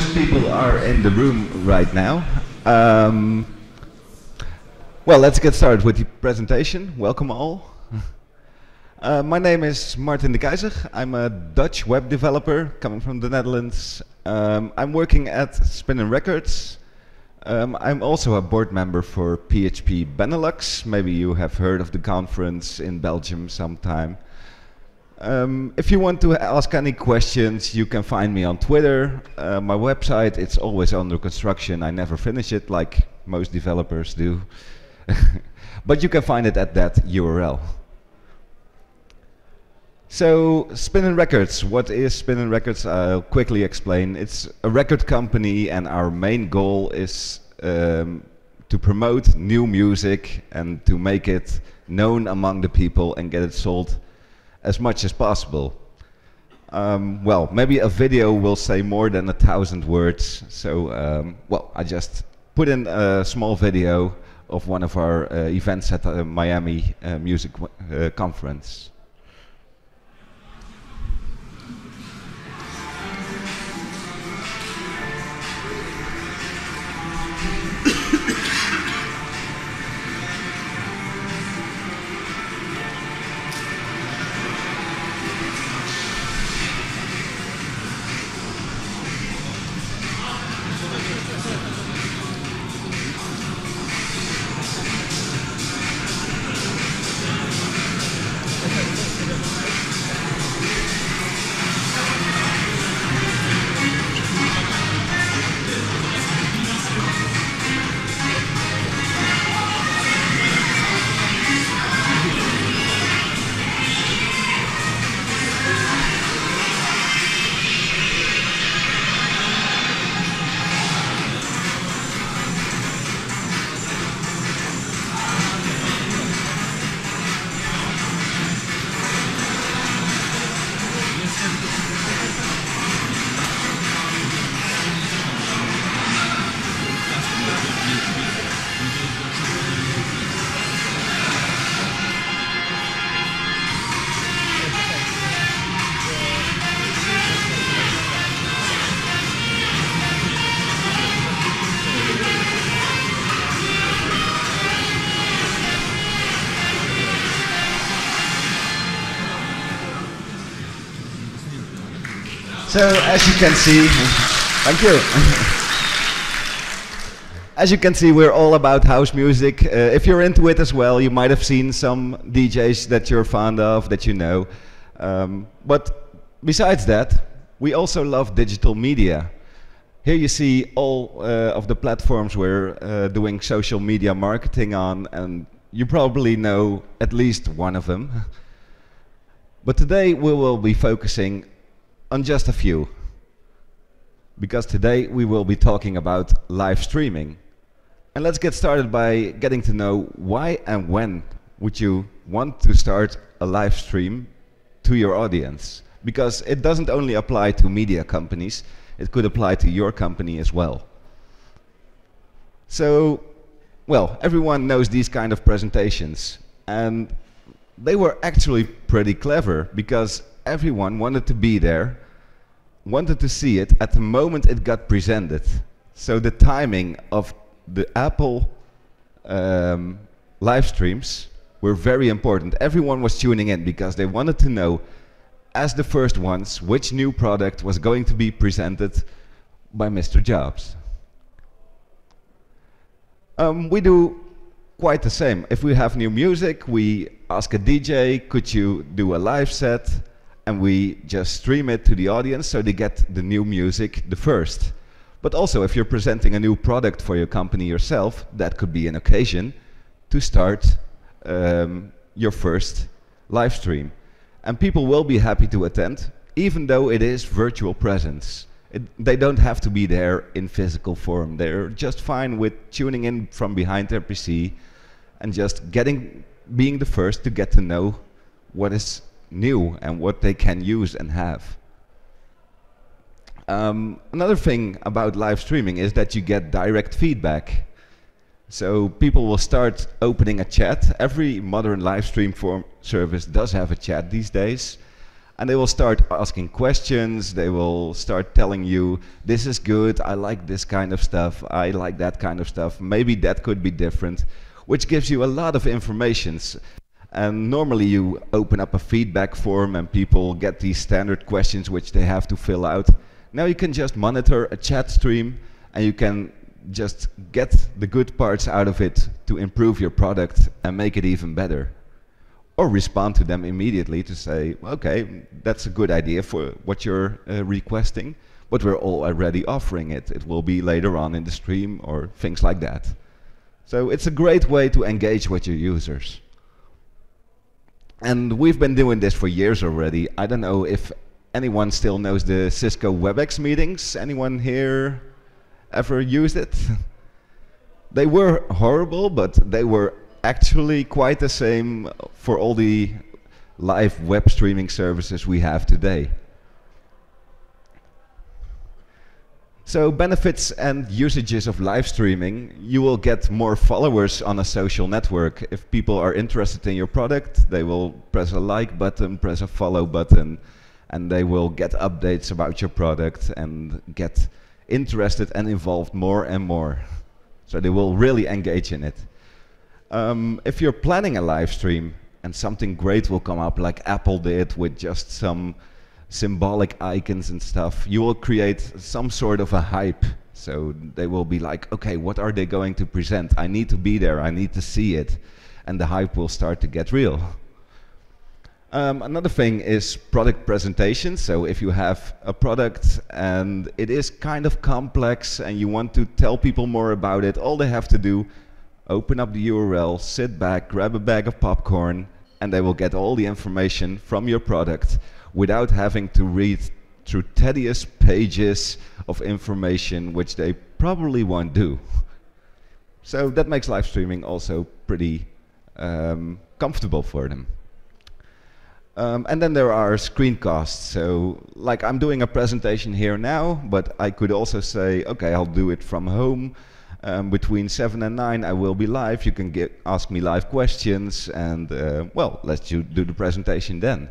most people are in the room right now. Well, let's get started with the presentation. Welcome all. My name is Martin de Keijzer. I'm a Dutch web developer coming from the Netherlands. I'm working at Spinnin' Records. I'm also a board member for PHP Benelux. Maybe you have heard of the conference in Belgium sometime. If you want to ask any questions, you can find me on Twitter. My website, it's always under construction. I never finish it like most developers do. But you can find it at that URL. So, Spinnin' Records. What is Spinnin' Records? I'll quickly explain. It's a record company, and our main goal is to promote new music and to make it known among the people and get it sold as much as possible. Well, maybe a video will say more than 1,000 words, so well, I just put in a small video of one of our events at the Miami Music Conference. So, as you can see, thank you. As you can see, we're all about house music. If you're into it as well, you might have seen some DJs that you're fond of, that you know. But besides that, we also love digital media. Here you see all of the platforms we're doing social media marketing on, and you probably know at least one of them. But today we will be focusing on just a few, because today we will be talking about live streaming. And let's get started by getting to know why and when would you want to start a live stream to your audience, because it doesn't only apply to media companies, it could apply to your company as well. So, well, everyone knows these kind of presentations, and they were actually pretty clever, because everyone wanted to be there, wanted to see it at the moment it got presented. So the timing of the Apple live streams were very important. Everyone was tuning in because they wanted to know, as the first ones, which new product was going to be presented by Mr. Jobs. We do quite the same. If we have new music, we ask a DJ, could you do a live set? And we just stream it to the audience so they get the new music the first. But also, if you're presenting a new product for your company yourself, that could be an occasion to start your first live stream. And people will be happy to attend, even though it is virtual presence. They don't have to be there in physical form. They're just fine with tuning in from behind their PC and just being the first to get to know what is new and what they can use and have. Another thing about live streaming is that you get direct feedback. So people will start opening a chat. Every modern live stream service does have a chat these days. And they will start asking questions, they will start telling you, this is good, I like this kind of stuff, I like that kind of stuff, maybe that could be different, which gives you a lot of information. And normally you open up a feedback form and people get these standard questions which they have to fill out. Now you can just monitor a chat stream and you can just get the good parts out of it to improve your product and make it even better. Or respond to them immediately to say, okay, that's a good idea for what you're requesting, but we're already offering it. It will be later on in the stream or things like that. So it's a great way to engage with your users. And we've been doing this for years already. I don't know if anyone still knows the Cisco WebEx meetings. Anyone here ever used it? They were horrible, but they were actually quite the same for all the live web streaming services we have today. So benefits and usages of live streaming. You will get more followers on a social network. If people are interested in your product, they will press a like button, press a follow button, and they will get updates about your product and get interested and involved more and more. So they will really engage in it. If you're planning a live stream and something great will come up like Apple did with just some symbolic icons and stuff, you will create some sort of a hype. So they will be like, okay, what are they going to present? I need to be there, I need to see it. And the hype will start to get real. Another thing is product presentation. So if you have a product and it is kind of complex and you want to tell people more about it, all they have to do, open up the URL, sit back, grab a bag of popcorn, and they will get all the information from your product without having to read through tedious pages of information, which they probably won't do. So that makes live streaming also pretty comfortable for them. And then there are screencasts. So like I'm doing a presentation here now, but I could also say, okay, I'll do it from home. Between 7 and 9 I will be live. You can ask me live questions and, well, let's do the presentation then.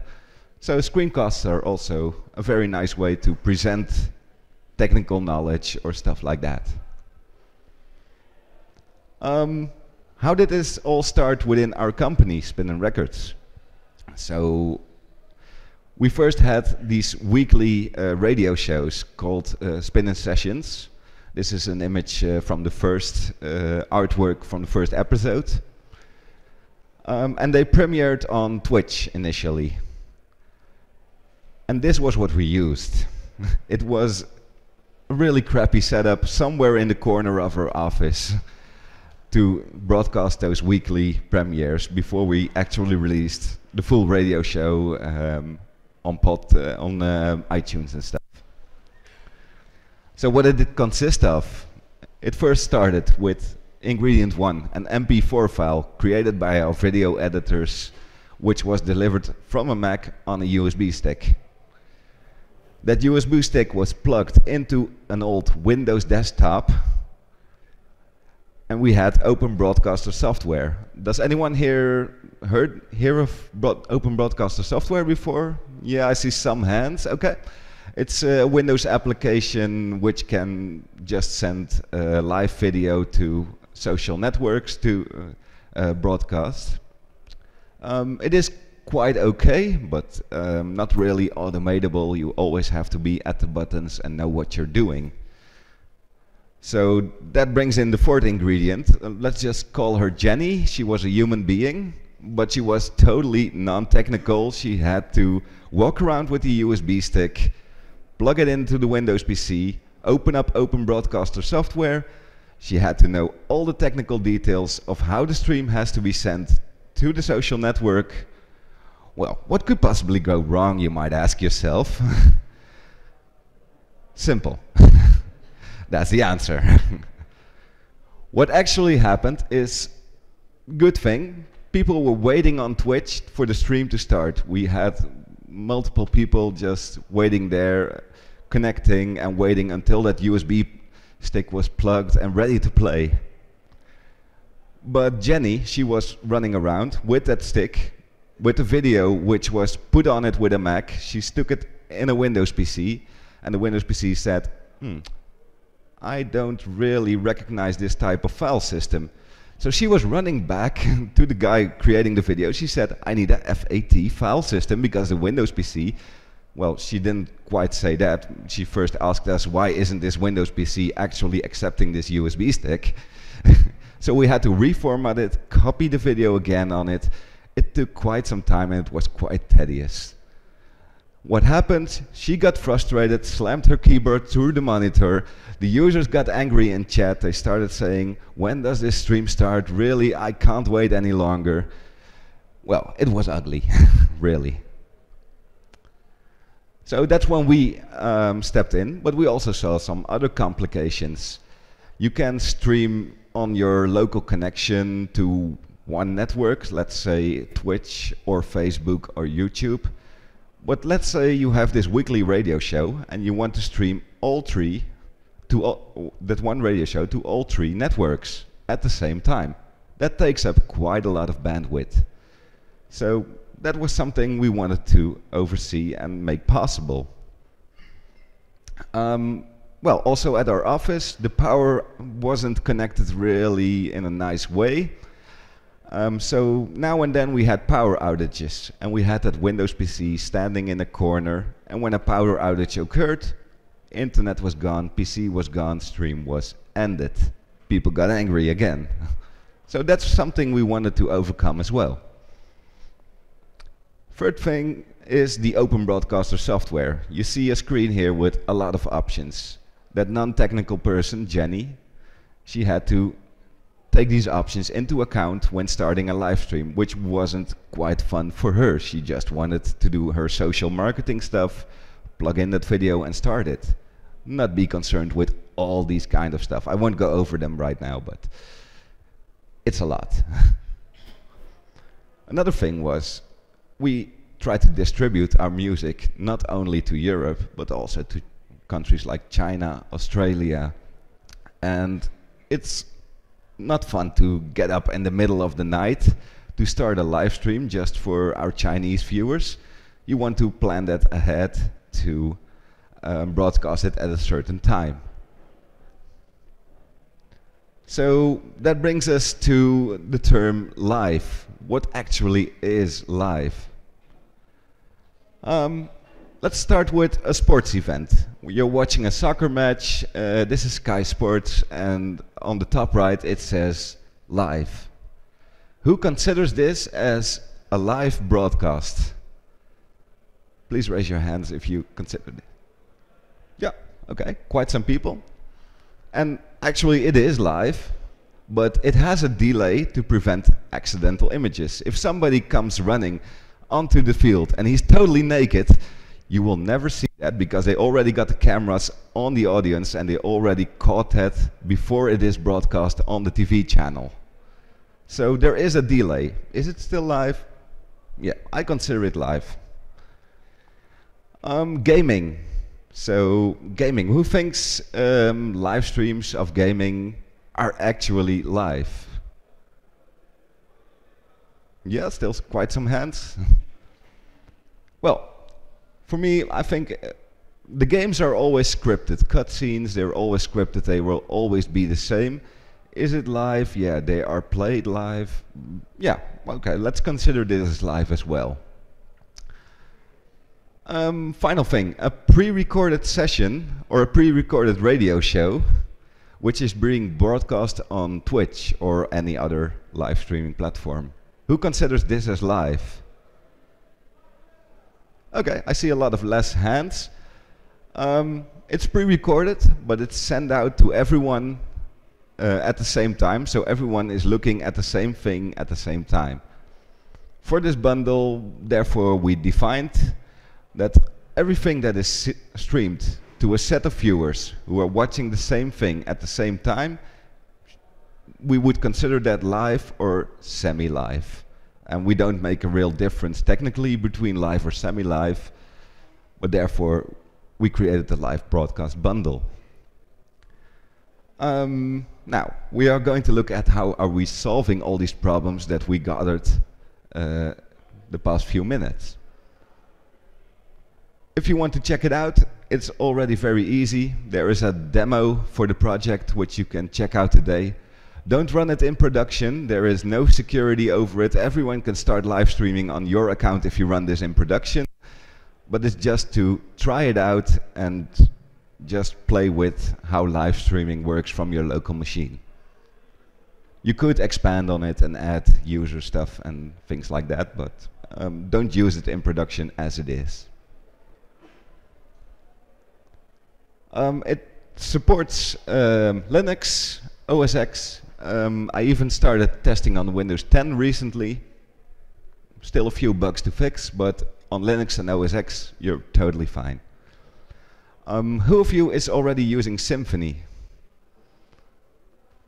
So screencasts are also a very nice way to present technical knowledge or stuff like that. How did this all start within our company, Spinnin' Records? So we first had these weekly radio shows called Spinnin' Sessions. This is an image from the first artwork from the first episode. And they premiered on Twitch initially. And this was what we used. It was a really crappy setup somewhere in the corner of our office to broadcast those weekly premieres before we actually released the full radio show on iTunes and stuff. So what did it consist of? It first started with ingredient 1, an MP4 file created by our video editors, which was delivered from a Mac on a USB stick. That USB stick was plugged into an old Windows desktop, and we had Open Broadcaster software. Does anyone here hear of Open Broadcaster software before? Yeah, I see some hands. Okay, it's a Windows application which can just send live video to social networks to broadcast. It is quite okay, but not really automatable. You always have to be at the buttons and know what you're doing. So that brings in the fourth ingredient. Let's just call her Jenny. She was a human being, but she was totally non-technical. She had to walk around with the USB stick, plug it into the Windows PC, open up Open Broadcaster software. She had to know all the technical details of how the stream has to be sent to the social network. Well, what could possibly go wrong, you might ask yourself? Simple. That's the answer. What actually happened is, good thing, people were waiting on Twitch for the stream to start. We had multiple people just waiting there, connecting and waiting until that USB stick was plugged and ready to play. But Jenny, she was running around with that stick, with the video which was put on it with a Mac. She stuck it in a Windows PC, and the Windows PC said, I don't really recognize this type of file system. So she was running back to the guy creating the video. She said, I need a FAT file system because the Windows PC, well, she didn't quite say that. She first asked us, why isn't this Windows PC actually accepting this USB stick? So we had to reformat it, copy the video again on it. It took quite some time and it was quite tedious. What happened? She got frustrated, slammed her keyboard through the monitor. The users got angry in chat. They started saying, when does this stream start? Really, I can't wait any longer. Well, it was ugly, really. So that's when we stepped in, but we also saw some other complications. You can stream on your local connection to one network, let's say Twitch or Facebook or YouTube. But let's say you have this weekly radio show and you want to stream all three, that one radio show to all three networks at the same time. That takes up quite a lot of bandwidth. So that was something we wanted to oversee and make possible. Well, also at our office, the power wasn't connected really in a nice way. So now and then we had power outages, and we had that Windows PC standing in a corner, and when a power outage occurred, internet was gone, PC was gone, stream was ended. People got angry again. So that's something we wanted to overcome as well. Third thing is the Open Broadcaster software. You see a screen here with a lot of options. That non-technical person, Jenny, she had to take these options into account when starting a live stream, which wasn't quite fun for her. She just wanted to do her social marketing stuff, plug in that video and start it. Not be concerned with all these kind of stuff. I won't go over them right now, but it's a lot. Another thing was, we tried to distribute our music not only to Europe, but also to countries like China, Australia, and it's not fun to get up in the middle of the night to start a live stream just for our Chinese viewers. You want to plan that ahead to broadcast it at a certain time. So that brings us to the term live. What actually is live? Let's start with a sports event. You're watching a soccer match. This is Sky Sports, and on the top right it says live. Who considers this as a live broadcast? Please raise your hands if you consider it. Yeah, okay, quite some people. And actually it is live, but it has a delay to prevent accidental images. If somebody comes running onto the field and he's totally naked, you will never see that because they already got the cameras on the audience and they already caught that before it is broadcast on the TV channel. So there is a delay. Is it still live? Yeah, I consider it live. Gaming. So gaming. Who thinks live streams of gaming are actually live? Yeah, still quite some hands. Well, for me, I think the games are always scripted. Cutscenes, they're always scripted. They will always be the same. Is it live? Yeah, they are played live. Yeah, okay, let's consider this as live as well. Final thing, a pre-recorded session or a pre-recorded radio show, which is being broadcast on Twitch or any other live streaming platform. Who considers this as live? Okay, I see a lot of less hands. It's pre-recorded, but it's sent out to everyone at the same time, so everyone is looking at the same thing at the same time. For this bundle, therefore, we defined that everything that is streamed to a set of viewers who are watching the same thing at the same time, we would consider that live or semi-live. And we don't make a real difference technically between live or semi-live, but therefore we created the live broadcast bundle. Now, we are going to look at how are we solving all these problems that we gathered the past few minutes. If you want to check it out, it's already very easy. There is a demo for the project which you can check out today. Don't run it in production. There is no security over it. Everyone can start live streaming on your account if you run this in production. But it's just to try it out and just play with how live streaming works from your local machine. You could expand on it and add user stuff and things like that, but don't use it in production as it is. It supports Linux, OS X. I even started testing on Windows 10 recently. Still a few bugs to fix, but on Linux and OS X, you're totally fine. Who of you is already using Symfony?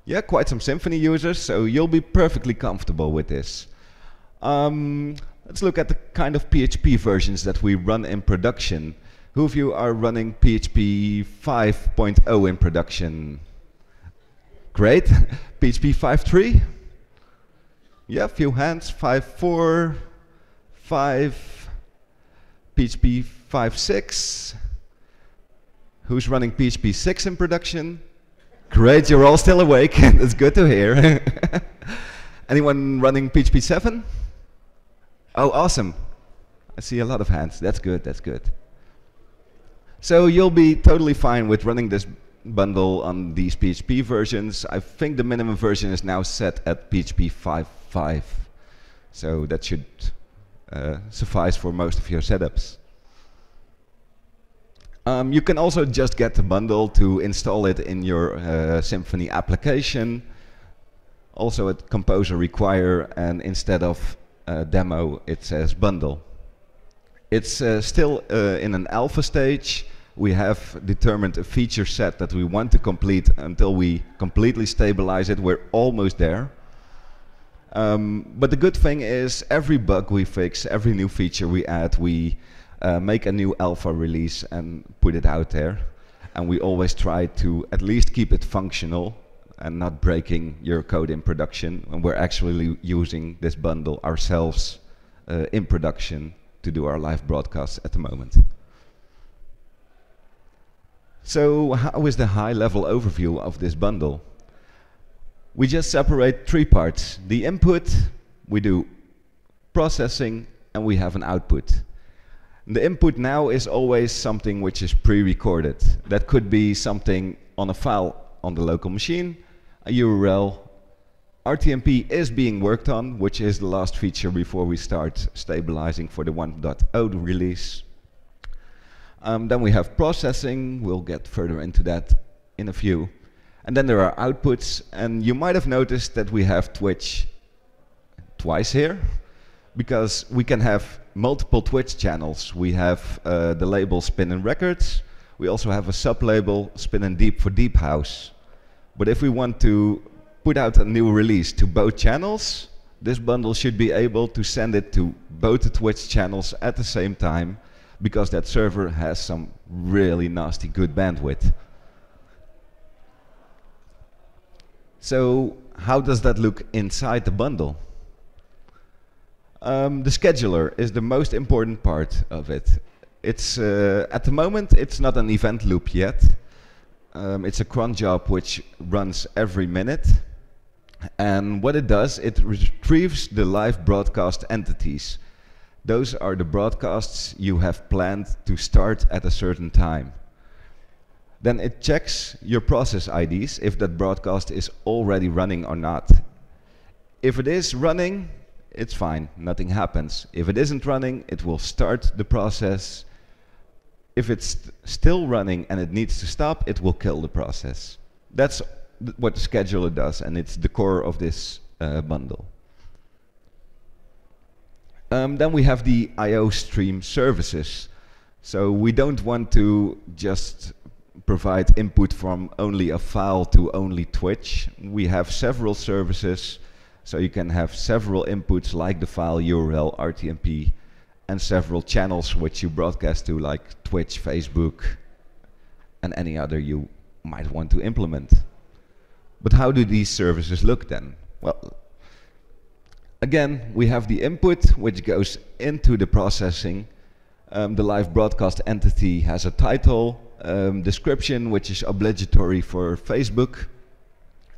Yeah, quite some Symfony users, so you'll be perfectly comfortable with this. Let's look at the kind of PHP versions that we run in production. Who of you are running PHP 5.0 in production? Great. PHP 5.3? Yeah, a few hands. 5.4, 5, PHP 5.6. Who's running PHP 6 in production? Great, you're all still awake. That's good to hear. Anyone running PHP 7? Oh, awesome. I see a lot of hands. That's good, that's good. So you'll be totally fine with running this bundle on these PHP versions. I think the minimum version is now set at PHP 5.5. So that should suffice for most of your setups. You can also just get the bundle to install it in your Symfony application. Also at Composer Require, and instead of demo, it says bundle. It's still in an alpha stage. We have determined a feature set that we want to complete until we completely stabilize it. We're almost there. But the good thing is every bug we fix, every new feature we add, we make a new alpha release and put it out there. And we always try to at least keep it functional and not breaking your code in production. And we're actually using this bundle ourselves in production to do our live broadcasts at the moment. So how is the high-level overview of this bundle? We just separate three parts. The input, we do processing, and we have an output. The input now is always something which is pre-recorded. That could be something on a file on the local machine, a URL. RTMP is being worked on, which is the last feature before we start stabilizing for the 1.0 release. Then we have processing. We'll get further into that in a few. And then there are outputs. And you might have noticed that we have Twitch twice here, because we can have multiple Twitch channels. We have the label Spinnin' Records. We also have a sub-label Spinnin' Deep for Deep House. But if we want to put out a new release to both channels, this bundle should be able to send it to both the Twitch channels at the same time, because that server has some really nasty good bandwidth. So how does that look inside the bundle? The scheduler is the most important part of it. It's at the moment it's not an event loop yet. It's a cron job which runs every minute. And what it does, it retrieves the live broadcast entities. Those are the broadcasts you have planned to start at a certain time. Then it checks your process IDs if that broadcast is already running or not. If it is running, it's fine, nothing happens. If it isn't running, it will start the process. If it's still running and it needs to stop, it will kill the process. That's what the scheduler does, and it's the core of this bundle. Then we have the I/O stream services. So we don't want to just provide input from only a file to only Twitch. We have several services, so you can have several inputs like the file, URL, RTMP, and several channels which you broadcast to, like Twitch, Facebook, and any other you might want to implement. But how do these services look then? Well, Again, we have the input, which goes into the processing. The live broadcast entity has a title, description, which is obligatory for Facebook,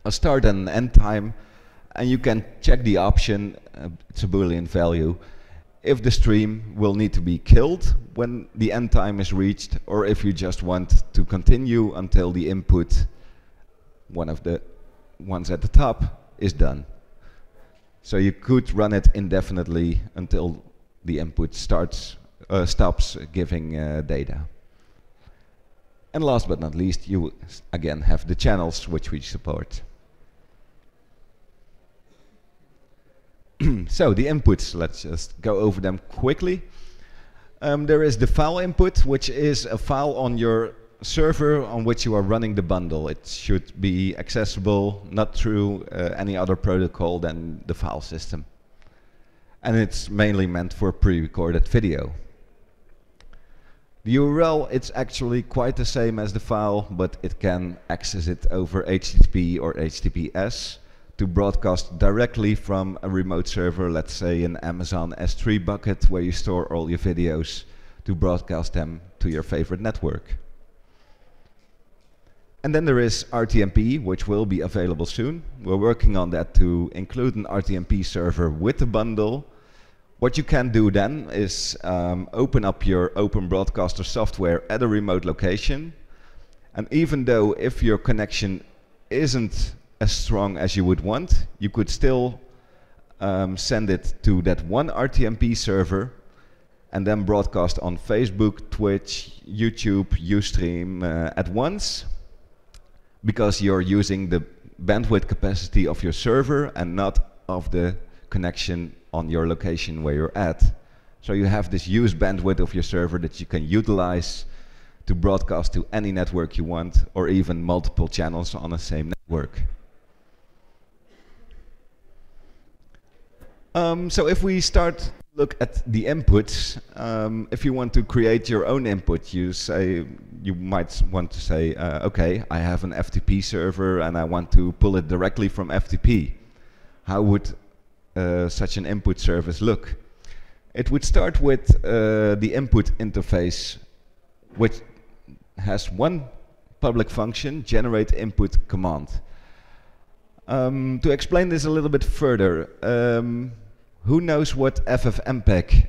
a start and an end time, and you can check the option, it's a Boolean value, if the stream will need to be killed when the end time is reached, or if you just want to continue until the input, one of the ones at the top, is done. So you could run it indefinitely until the input stops giving data. And last but not least, you again have the channels which we support. So the inputs, let's just go over them quickly. There is the file input, which is a file on your server on which you are running the bundle. It should be accessible not through any other protocol than the file system. And it's mainly meant for pre-recorded video. The URL, it's actually quite the same as the file, but it can access it over HTTP or HTTPS to broadcast directly from a remote server, let's say an Amazon S3 bucket where you store all your videos, to broadcast them to your favorite network. And then there is RTMP, which will be available soon. We're working on that to include an RTMP server with the bundle. What you can do then is open up your Open Broadcaster software at a remote location, and even though if your connection isn't as strong as you would want, you could still send it to that one RTMP server and then broadcast on Facebook, Twitch, YouTube, Ustream at once, because you're using the bandwidth capacity of your server and not of the connection on your location where you're at. So you have this use bandwidth of your server that you can utilize to broadcast to any network you want, or even multiple channels on the same network. So if we start to look at the inputs, if you want to create your own input, you might want to say, okay, I have an FTP server and I want to pull it directly from FTP. How would such an input service look? It would start with the input interface, which has one public function, generate input command. To explain this a little bit further, who knows what FFmpeg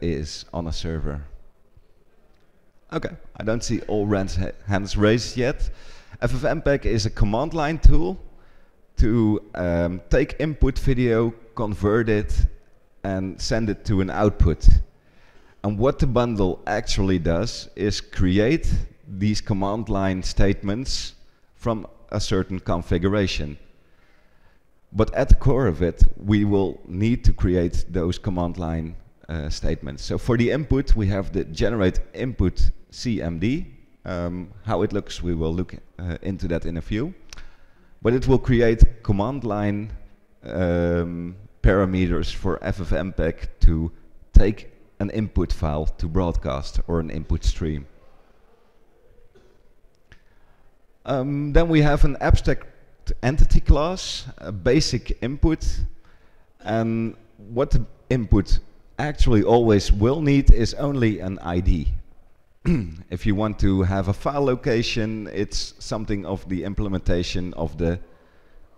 is on a server? Okay, I don't see all hands raised yet. FFmpeg is a command line tool to take input video, convert it, and send it to an output. And what the bundle actually does is create these command line statements from a certain configuration. But at the core of it, we will need to create those command line statements. So for the input, we have the generate input CMD. How it looks, we will look into that in a few. But it will create command line parameters for FFmpeg to take an input file to broadcast, or an input stream. Then we have an abstract entity class, a basic input, and what the input actually always will need is only an ID. If you want to have a file location, it's something of the implementation of the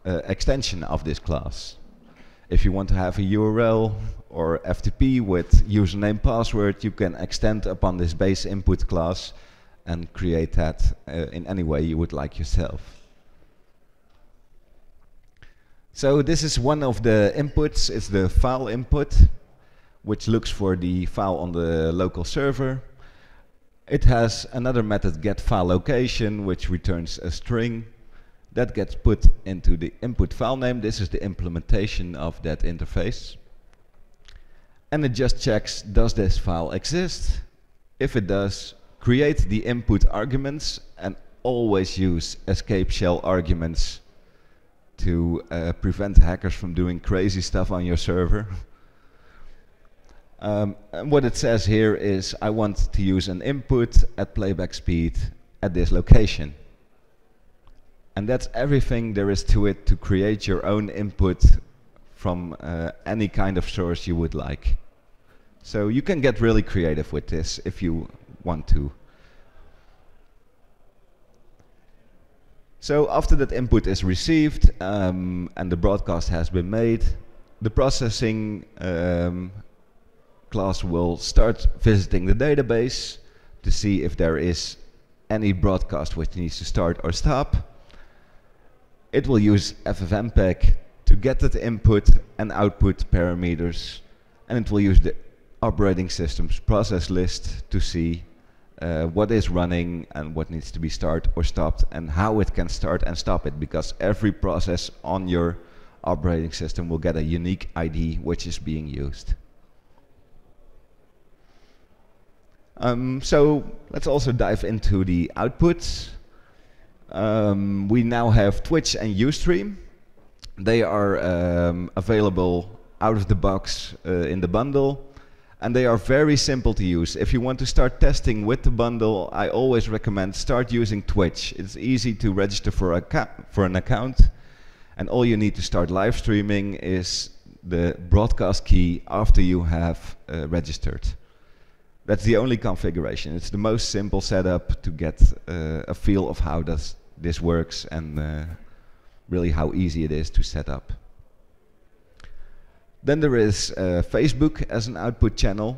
extension of this class. If you want to have a URL or FTP with username password, you can extend upon this base input class and create that in any way you would like yourself. So this is one of the inputs. It's the file input, which looks for the file on the local server. It has another method, getFileLocation, which returns a string that gets put into the input file name. This is the implementation of that interface. And it just checks, does this file exist? If it does, create the input arguments, and always use escape shell arguments to prevent hackers from doing crazy stuff on your server. And what it says here is, I want to use an input at playback speed at this location. And that's everything there is to it to create your own input from any kind of source you would like. So you can get really creative with this if you want to. So after that input is received and the broadcast has been made, the processing class will start visiting the database to see if there is any broadcast which needs to start or stop. It will use FFmpeg to get that input and output parameters, and it will use the operating system's process list to see what is running and what needs to be started or stopped, and how it can start and stop it, because every process on your operating system will get a unique ID which is being used. So let's also dive into the outputs. We now have Twitch and Ustream. They are available out of the box in the bundle. And they are very simple to use. If you want to start testing with the bundle, I always recommend start using Twitch. It's easy to register for an account, and all you need to start live streaming is the broadcast key after you have registered. That's the only configuration. It's the most simple setup to get a feel of how this works and really how easy it is to set up. Then there is Facebook as an output channel.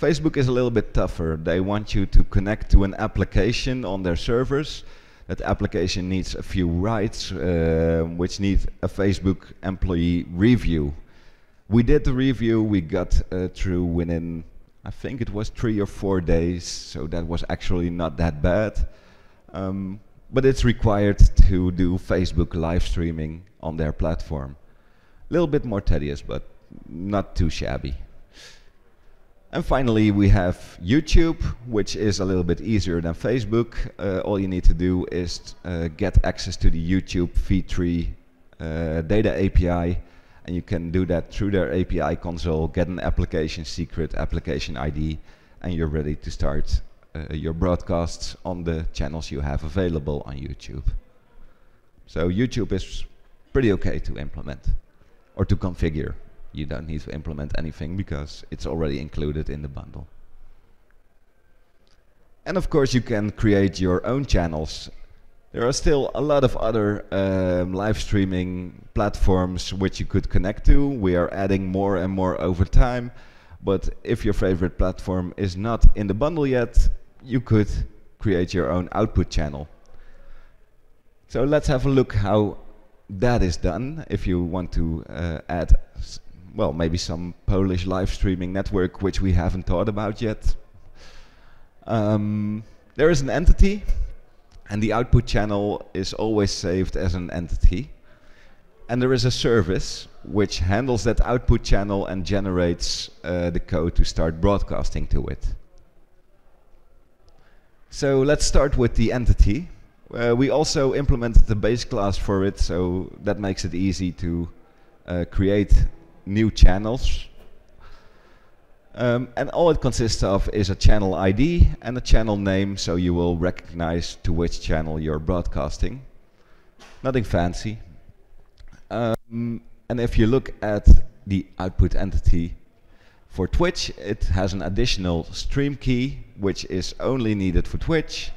Facebook is a little bit tougher. They want you to connect to an application on their servers. That application needs a few rights, which need a Facebook employee review. We did the review. We got through within, I think it was 3 or 4 days, so that was actually not that bad. But it's required to do Facebook live streaming on their platform. A little bit more tedious, but not too shabby. And finally we have YouTube, which is a little bit easier than Facebook. All you need to do is get access to the YouTube v3 data API, and you can do that through their API console, get an application secret, application ID, and you're ready to start your broadcasts on the channels you have available on YouTube. So YouTube is pretty okay to implement, or to configure. You don't need to implement anything because it's already included in the bundle. And of course you can create your own channels. There are still a lot of other live streaming platforms which you could connect to. We are adding more and more over time, but if your favorite platform is not in the bundle yet, you could create your own output channel. So let's have a look how that is done if you want to add well, maybe some Polish live streaming network which we haven't thought about yet. There is an entity, and the output channel is always saved as an entity, and there is a service which handles that output channel and generates the code to start broadcasting to it. So let's start with the entity. We also implemented the base class for it, so that makes it easy to create new channels. And all it consists of is a channel ID and a channel name, so you will recognize to which channel you're broadcasting. Nothing fancy. And if you look at the output entity for Twitch, it has an additional stream key, which is only needed for Twitch,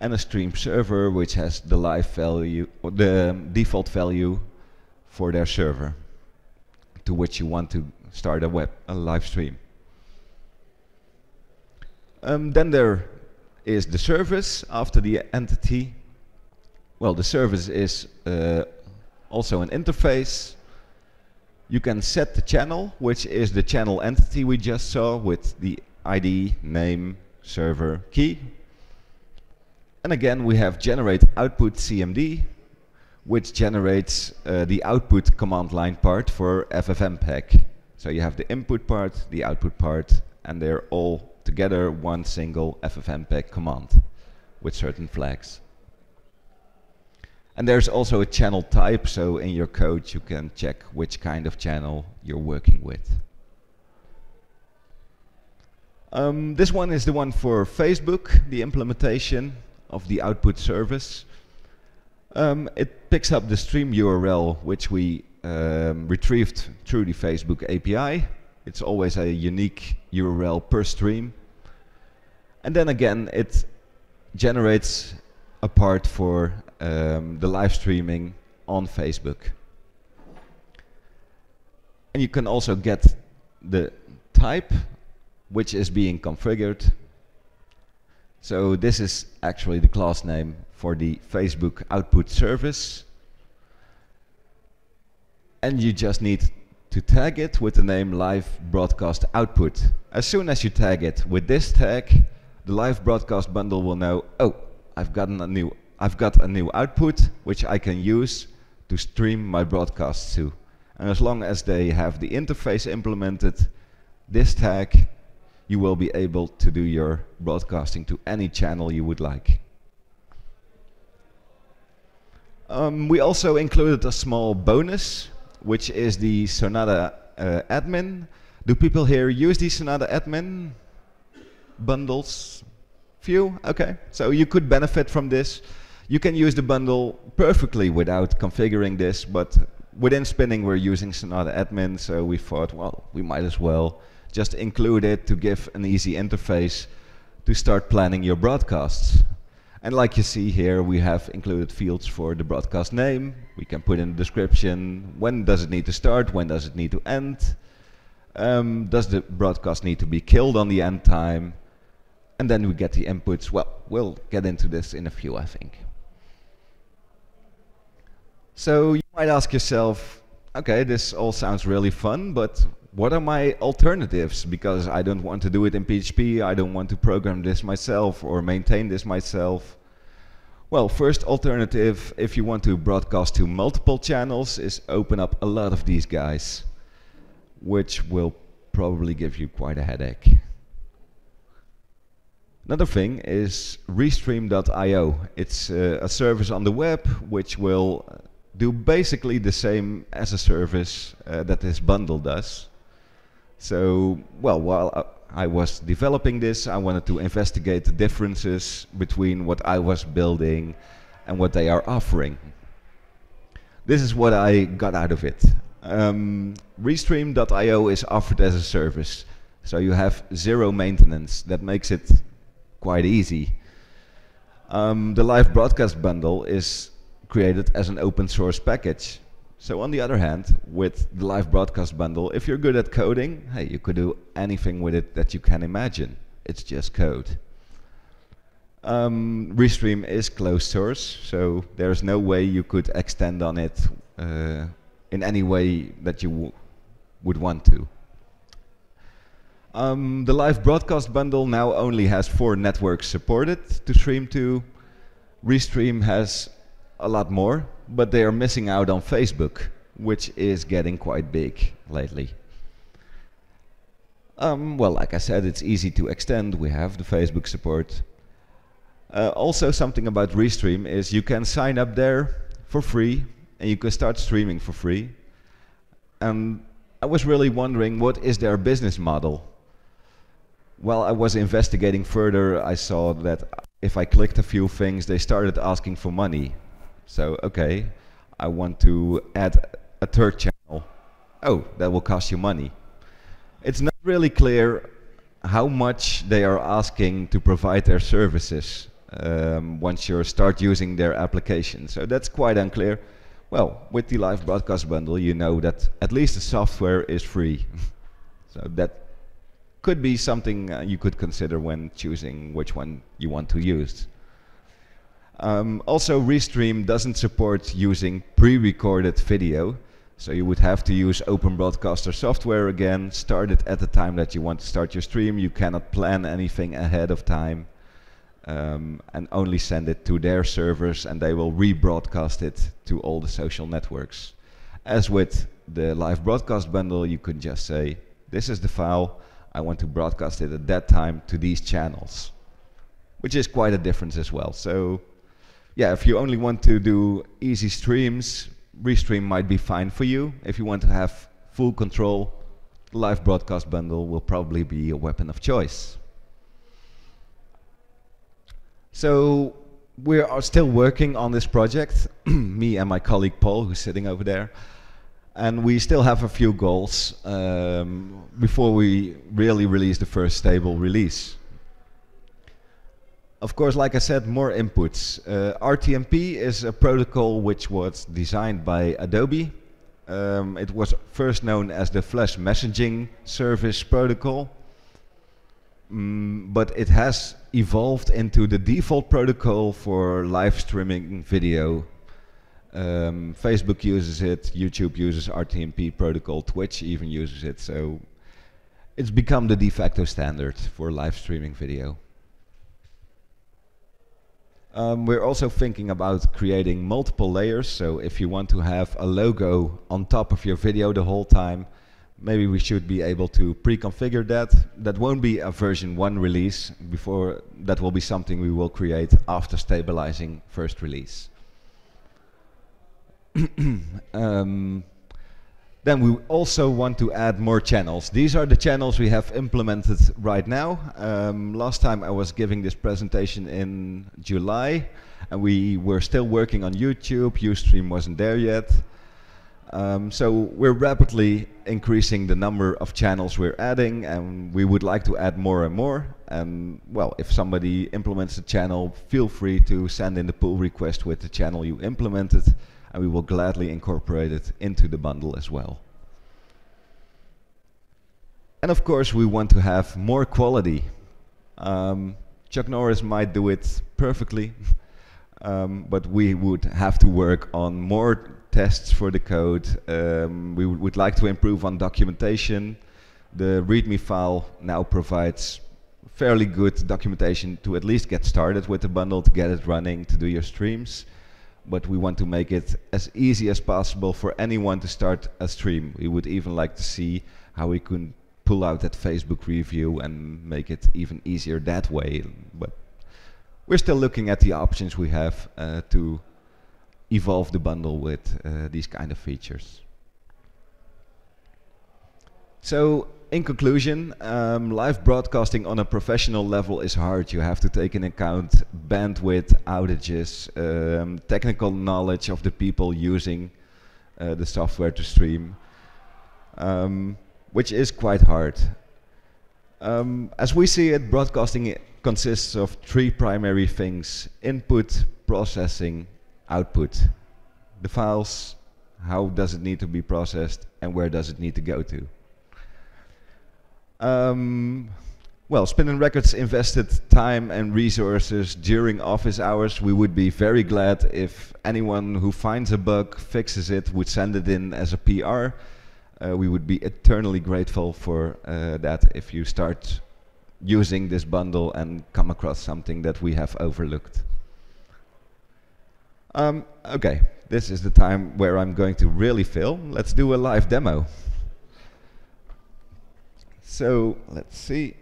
and a stream server which has the live value, or the default value for their server to which you want to start a live stream. Then there is the service after the entity. Well, the service is also an interface. You can set the channel, which is the channel entity we just saw with the ID, name, server, key. And again we have generate output CMD, which generates the output command line part for FFmpeg. So you have the input part, the output part, and they're all together one single FFmpeg command with certain flags. And there's also a channel type, so in your code you can check which kind of channel you're working with. This one is the one for Facebook, the implementation of the output service. It picks up the stream URL which we retrieved through the Facebook API. It's always a unique URL per stream. And then again, it generates a part for the live streaming on Facebook. And you can also get the type, which is being configured. So this is actually the class name for the Facebook output service. And you just need to tag it with the name live broadcast output. As soon as you tag it with this tag, the live broadcast bundle will know, oh, I've got a new output which I can use to stream my broadcasts to. And as long as they have the interface implemented, this tag, you will be able to do your broadcasting to any channel you would like. We also included a small bonus, which is the Sonata Admin. Do people here use the Sonata Admin bundles? Few? Okay. So you could benefit from this. You can use the bundle perfectly without configuring this, but within Spinnin' we're using Sonata Admin, so we thought, well, we might as well just include it to give an easy interface to start planning your broadcasts. And like you see here, we have included fields for the broadcast name. We can put in the description, when does it need to start, when does it need to end, does the broadcast need to be killed on the end time, and then we get the inputs. Well, we'll get into this in a few, I think. So you might ask yourself, okay, this all sounds really fun, but what are my alternatives? Because I don't want to do it in PHP, I don't want to program this myself or maintain this myself. Well, first alternative, if you want to broadcast to multiple channels, is open up a lot of these guys, which will probably give you quite a headache. Another thing is restream.io. It's a service on the web which will do basically the same as a service that this bundle does. So, well, while I was developing this, I wanted to investigate the differences between what I was building and what they are offering. This is what I got out of it. Restream.io is offered as a service, so you have zero maintenance. That makes it quite easy. The live broadcast bundle is created as an open source package. So on the other hand, with the live broadcast bundle, if you're good at coding, hey, you could do anything with it that you can imagine. It's just code. Restream is closed source, so there's no way you could extend on it in any way that you would want to. The live broadcast bundle now only has 4 networks supported to stream to. Restream has a lot more, but they are missing out on Facebook, which is getting quite big lately. Well, like I said, it's easy to extend. We have the Facebook support. Also something about Restream is you can sign up there for free and you can start streaming for free. And I was really wondering, what is their business model? Well, I was investigating further. I saw that if I clicked a few things, they started asking for money. So, okay, I want to add a 3rd channel. Oh, that will cost you money. It's not really clear how much they are asking to provide their services once you start using their application. So that's quite unclear. Well, with the live broadcast bundle, you know that at least the software is free. So that could be something you could consider when choosing which one you want to use. Also, Restream doesn't support using pre-recorded video, so you would have to use Open Broadcaster software again, start it at the time that you want to start your stream. You cannot plan anything ahead of time, and only send it to their servers, and they will rebroadcast it to all the social networks. As with the live broadcast bundle, you could just say, this is the file, I want to broadcast it at that time to these channels, which is quite a difference as well. So, yeah, if you only want to do easy streams, Restream might be fine for you. If you want to have full control, the live broadcast bundle will probably be your weapon of choice. So we are still working on this project, me and my colleague Paul, who's sitting over there. And we still have a few goals before we really release the first stable release. Of course, like I said, more inputs. RTMP is a protocol which was designed by Adobe. It was first known as the Flash Messaging Service Protocol. But it has evolved into the default protocol for live streaming video. Facebook uses it, YouTube uses RTMP protocol, Twitch even uses it, so it's become the de facto standard for live streaming video. We're also thinking about creating multiple layers, so if you want to have a logo on top of your video the whole time, maybe we should be able to pre-configure that. That won't be a version 1 release, before that will be something we will create after stabilizing first release. Then we also want to add more channels. These are the channels we have implemented right now. Last time I was giving this presentation in July, and we were still working on YouTube. Ustream wasn't there yet. So we're rapidly increasing the number of channels we're adding, and we would like to add more and more. And well, if somebody implements a channel, feel free to send in the pull request with the channel you implemented, and we will gladly incorporate it into the bundle as well. And of course, we want to have more quality. Chuck Norris might do it perfectly, but we would have to work on more tests for the code. We would like to improve on documentation. The README file now provides fairly good documentation to at least get started with the bundle, to get it running, to do your streams. But we want to make it as easy as possible for anyone to start a stream. We would even like to see how we can pull out that Facebook review and make it even easier that way. But we're still looking at the options we have to evolve the bundle with these kind of features. So, in conclusion, live broadcasting on a professional level is hard. You have to take into account bandwidth, outages, technical knowledge of the people using the software to stream, which is quite hard. As we see it, broadcasting consists of three primary things: input, processing, output. The files, how does it need to be processed, and where does it need to go to? Well, Spinnin' Records invested time and resources during office hours. We would be very glad if anyone who finds a bug, fixes it, would send it in as a PR. We would be eternally grateful for that if you start using this bundle and come across something that we have overlooked. Okay, this is the time where I'm going to really fail. Let's do a live demo. So, let's see.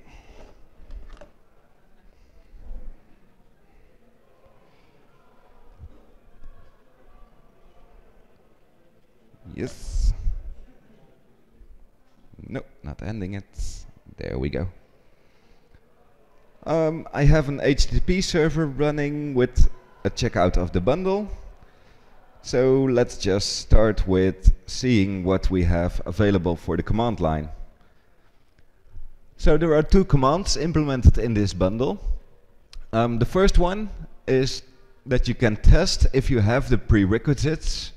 Yes. No, not ending it. There we go. I have an HTTP server running with a checkout of the bundle. So, let's just start with seeing what we have available for the command line. So there are two commands implemented in this bundle. The first one is that you can test if you have the prerequisites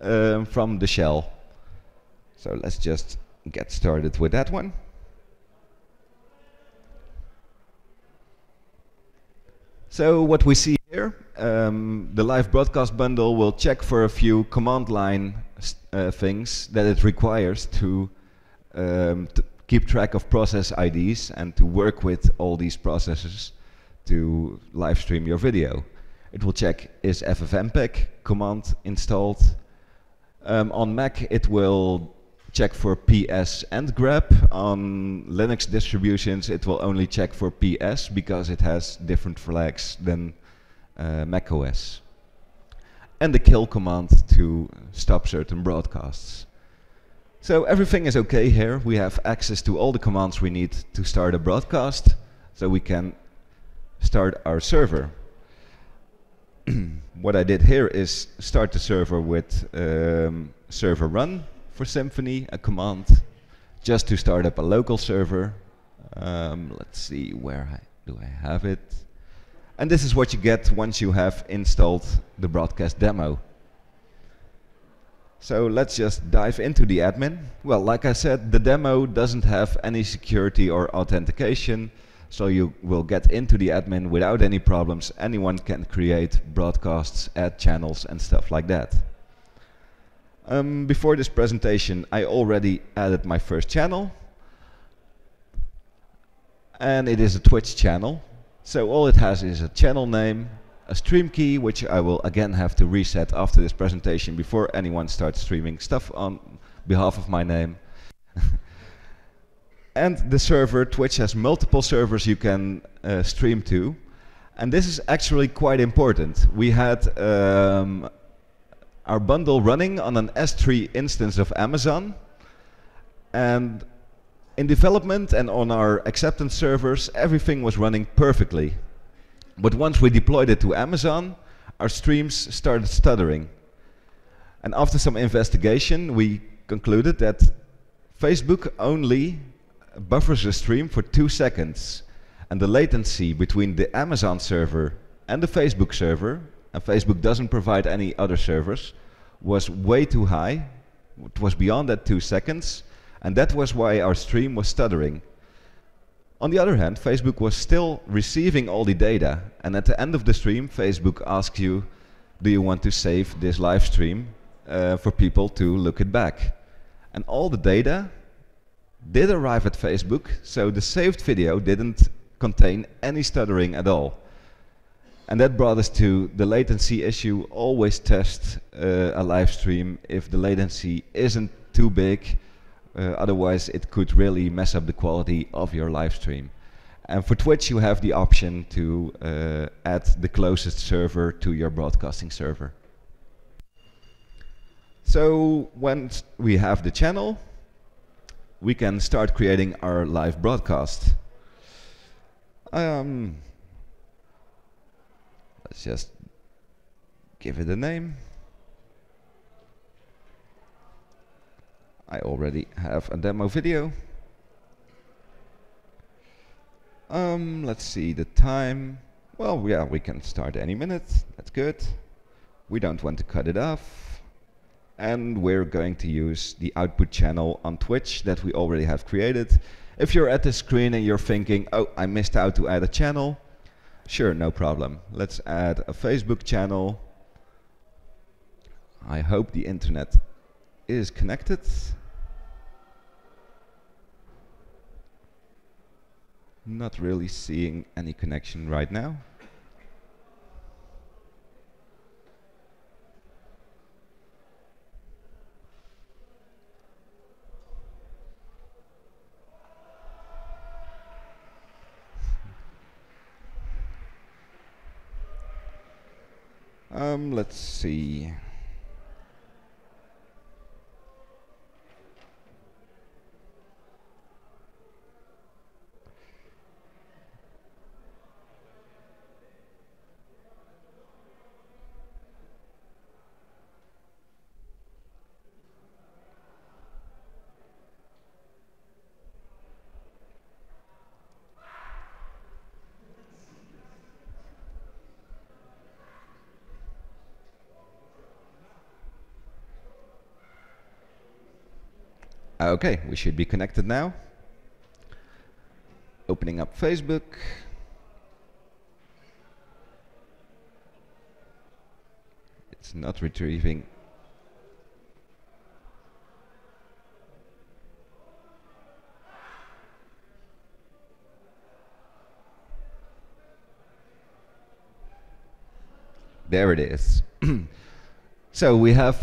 from the shell. So let's just get started with that one. So what we see here, the live broadcast bundle will check for a few command line things that it requires to keep track of process IDs and to work with all these processes to live stream your video. It will check, is FFmpeg command installed? On Mac it will check for PS and grep. On Linux distributions it will only check for PS because it has different flags than macOS. And the kill command to stop certain broadcasts. So everything is okay here. We have access to all the commands we need to start a broadcast, so we can start our server. What I did here is start the server with server run for Symfony, a command just to start up a local server. Let's see, do I have it? And this is what you get once you have installed the broadcast demo. So let's just dive into the admin. Well, like I said, the demo doesn't have any security or authentication, so you will get into the admin without any problems. Anyone can create broadcasts, add channels and stuff like that. Before this presentation, I already added my first channel. And it is a Twitch channel. So all it has is a channel name, a stream key, which I will again have to reset after this presentation before anyone starts streaming stuff on behalf of my name. And the server. Twitch has multiple servers you can stream to. And this is actually quite important. We had our bundle running on an S3 instance of Amazon. And in development and on our acceptance servers, everything was running perfectly. But once we deployed it to Amazon, our streams started stuttering. And after some investigation, we concluded that Facebook only buffers the stream for 2 seconds. And the latency between the Amazon server and the Facebook server, and Facebook doesn't provide any other servers, was way too high. It was beyond that 2 seconds. And that was why our stream was stuttering. On the other hand, Facebook was still receiving all the data, and at the end of the stream, Facebook asks you, do you want to save this live stream for people to look it back? And all the data did arrive at Facebook, so the saved video didn't contain any stuttering at all. And that brought us to the latency issue. Always test a live stream if the latency isn't too big. Otherwise it could really mess up the quality of your live stream. And for Twitch you have the option to add the closest server to your broadcasting server. So once we have the channel, we can start creating our live broadcast. Let's just give it a name. I already have a demo video. Let's see the time. Well, yeah, we can start any minute. That's good. We don't want to cut it off. And we're going to use the output channel on Twitch that we already have created. If you're at the screen and you're thinking, oh, I missed out to add a channel, sure, no problem. Let's add a Facebook channel. I hope the internet is connected. Not really seeing any connection right now. Let's see. Okay, we should be connected now. Opening up Facebook. It's not retrieving. There it is. So we have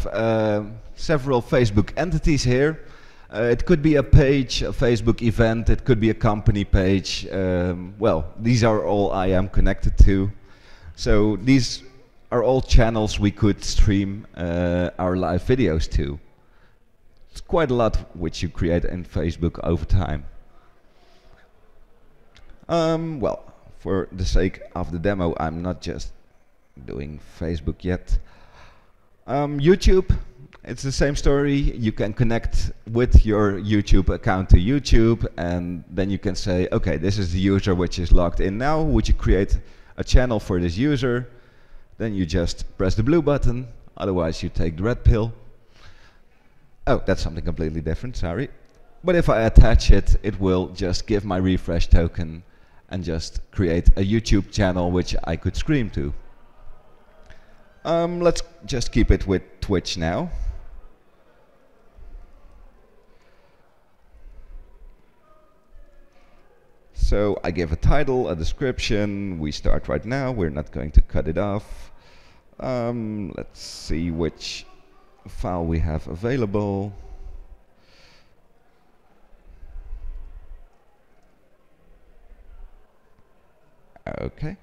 several Facebook entities here. It could be a page, a Facebook event, it could be a company page. Well, these are all I am connected to. So these are all channels we could stream our live videos to. It's quite a lot which you create in Facebook over time. Well, for the sake of the demo, I'm not just doing Facebook yet. YouTube. It's the same story. You can connect with your YouTube account to YouTube, and then you can say, okay, this is the user which is logged in now. Would you create a channel for this user? Then you just press the blue button. Otherwise, you take the red pill. Oh, that's something completely different, sorry. But if I attach it, it will just give my refresh token and just create a YouTube channel which I could stream to. Let's just keep it with Twitch now. So I give a title, a description. We start right now. We're not going to cut it off. Let's see which file we have available. Okay.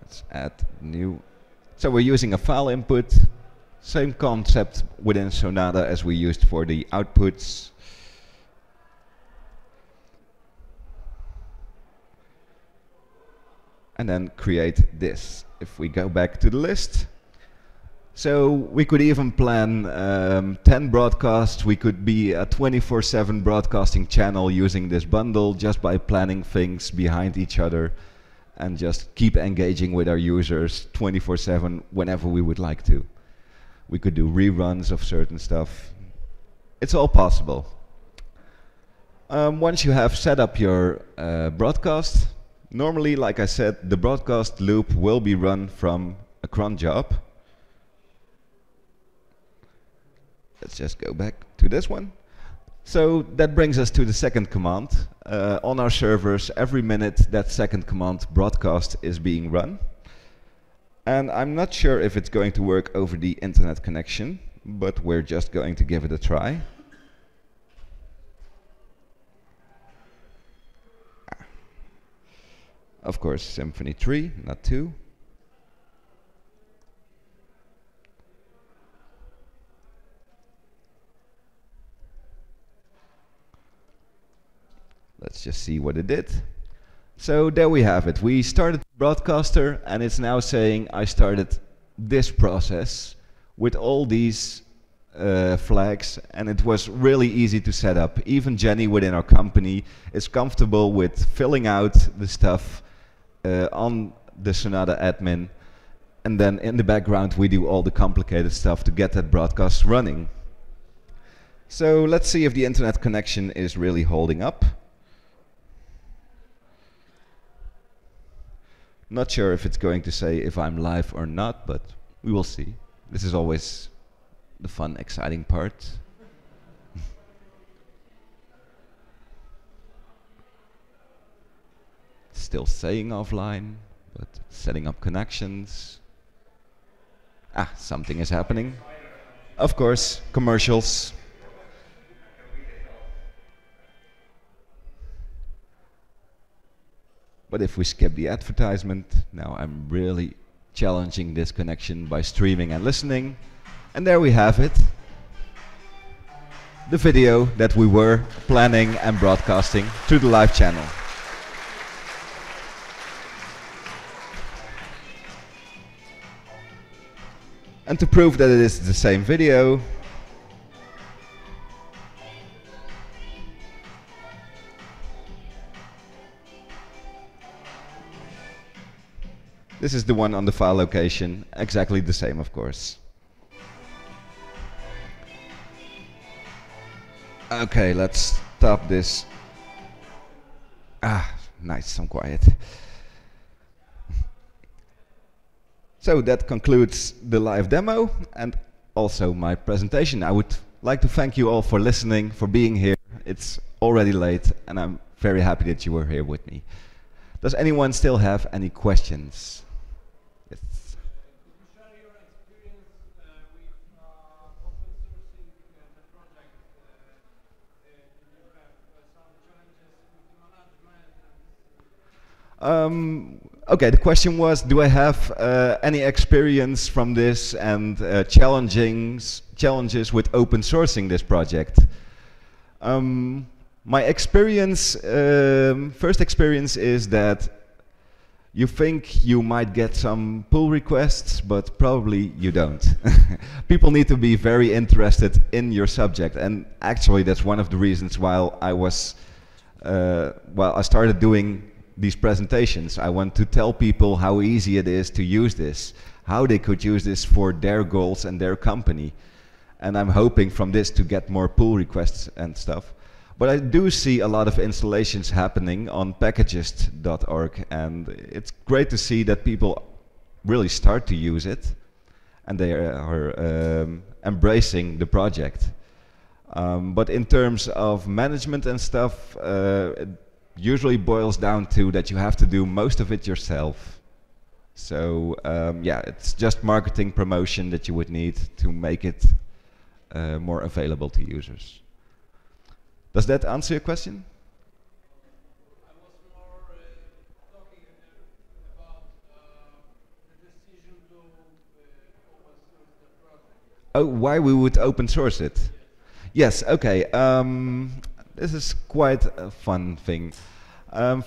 Let's add new. So we're using a file input, same concept within Sonata as we used for the outputs. And then create this. If we go back to the list, so we could even plan 10 broadcasts. We could be a 24/7 broadcasting channel using this bundle just by planning things behind each other and just keep engaging with our users 24/7 whenever we would like to. We could do reruns of certain stuff. It's all possible. Once you have set up your broadcast, normally, like I said, the broadcast loop will be run from a cron job. Let's just go back to this one. So that brings us to the second command. On our servers, every minute that second command broadcast is being run. And I'm not sure if it's going to work over the internet connection, but we're just going to give it a try. Of course, Symphony 3, not 2. Let's just see what it did. So there we have it. We started the broadcaster, and it's now saying I started this process with all these flags, and it was really easy to set up. Even Jenny within our company is comfortable with filling out the stuff on the Sonata admin, and then in the background we do all the complicated stuff to get that broadcast running. So let's see if the internet connection is really holding up. Not sure if it's going to say if I'm live or not, but we will see. This is always the fun, exciting part. Still saying offline, but setting up connections. Ah, something is happening. Of course, commercials. But if we skip the advertisement, now I'm really challenging this connection by streaming and listening. And there we have it. The video that we were planning and broadcasting through the live channel. And to prove that it is the same video, this is the one on the file location, exactly the same, of course. Okay, let's stop this. Ah, nice, some quiet. So that concludes the live demo and also my presentation. I would like to thank you all for listening, for being here. It's already late, and I'm very happy that you were here with me. Does anyone still have any questions? Okay, the question was, do I have any experience from this and challenges with open sourcing this project? My experience, first experience is that you think you might get some pull requests, but probably you don't. People need to be very interested in your subject, and actually that's one of the reasons why I was, I started doing these presentations. I want to tell people how easy it is to use this, how they could use this for their goals and their company. And I'm hoping from this to get more pull requests and stuff. But I do see a lot of installations happening on packages.org, and it's great to see that people really start to use it and they are embracing the project. But in terms of management and stuff, it usually boils down to that you have to do most of it yourself. So yeah, it's just marketing promotion that you would need to make it more available to users. Does that answer your question? I was more talking about the decision to open source the project. Oh, why we would open source it? Yes, yes, okay. This is quite a fun thing.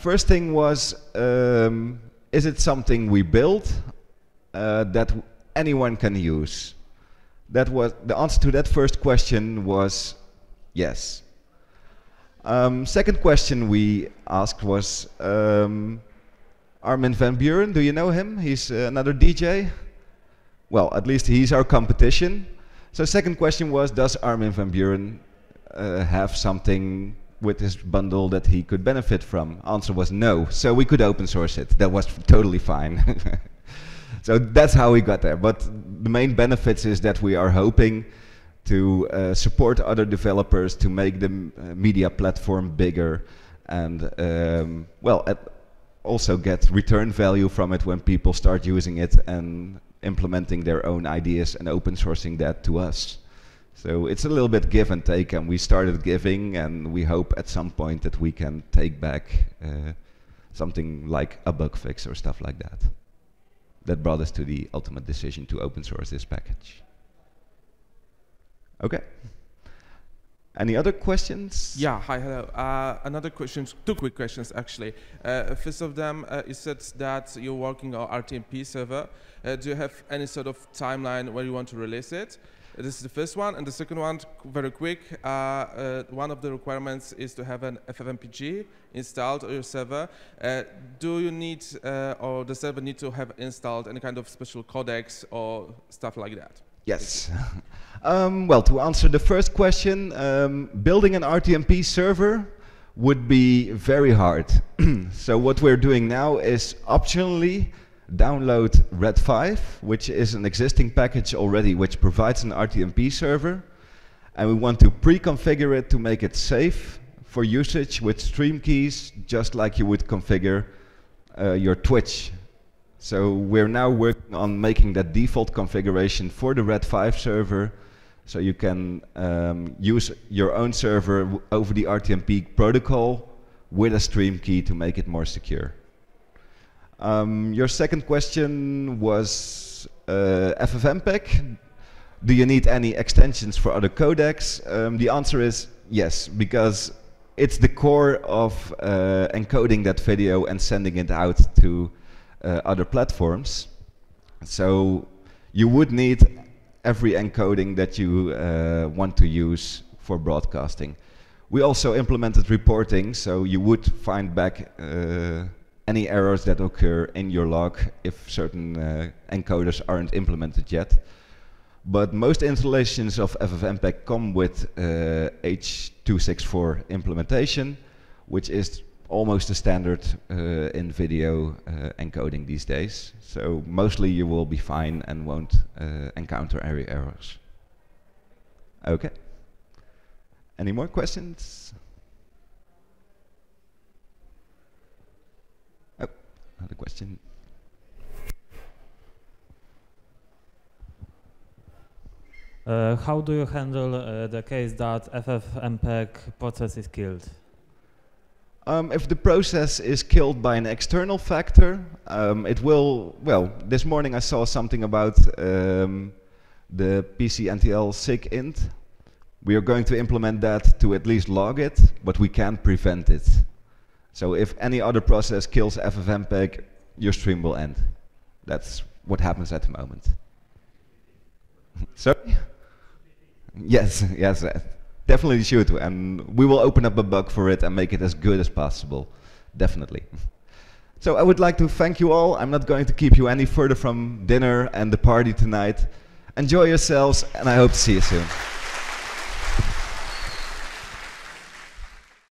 First thing was, is it something we built that anyone can use? That was the answer to that first question was yes. Second question we asked was Armin van Buuren, do you know him? He's another DJ. Well, at least he's our competition. So second question was, does Armin van Buuren have something with his bundle that he could benefit from? Answer was no, so we could open source it. That was totally fine. So that's how we got there. But the main benefits is that we are hoping to support other developers to make the media platform bigger and also get return value from it when people start using it and implementing their own ideas and open sourcing that to us. So it's a little bit give and take, and we started giving, and we hope at some point that we can take back something like a bug fix or stuff like that. That brought us to the ultimate decision to open source this package. Okay. Any other questions? Yeah, hi, hello. Another question, two quick questions actually. First of them, you said that you're working on RTMP server. Do you have any sort of timeline where you want to release it? This is the first one. And the second one, very quick. One of the requirements is to have an FFmpeg installed on your server. Do you need, or the server need to have installed any kind of special codecs or stuff like that? Yes. Well, to answer the first question, building an RTMP server would be very hard. So what we're doing now is optionally download Red5, which is an existing package already, which provides an RTMP server. And we want to pre-configure it to make it safe for usage with stream keys, just like you would configure your Twitch. So we're now working on making that default configuration for the Red5 server, so you can use your own server over the RTMP protocol with a stream key to make it more secure. Your second question was FFmpeg. Do you need any extensions for other codecs? The answer is yes, because it's the core of encoding that video and sending it out to other platforms. So you would need every encoding that you want to use for broadcasting. We also implemented reporting, so you would find back any errors that occur in your log if certain encoders aren't implemented yet. But most installations of FFmpeg come with H.264 implementation, which is almost a standard in video encoding these days. So mostly you will be fine and won't encounter any errors. Okay. Any more questions? Oh, another question. How do you handle the case that FFmpeg process is killed? If the process is killed by an external factor, it will, well, this morning I saw something about the PCNTL SIGINT We are going to implement that to at least log it, but we can't prevent it. So if any other process kills FFmpeg, your stream will end. That's what happens at the moment. So, yes, yes, definitely should. And we will open up a bug for it and make it as good as possible, definitely. So I would like to thank you all. I'm not going to keep you any further from dinner and the party tonight. Enjoy yourselves, and I hope to see you soon.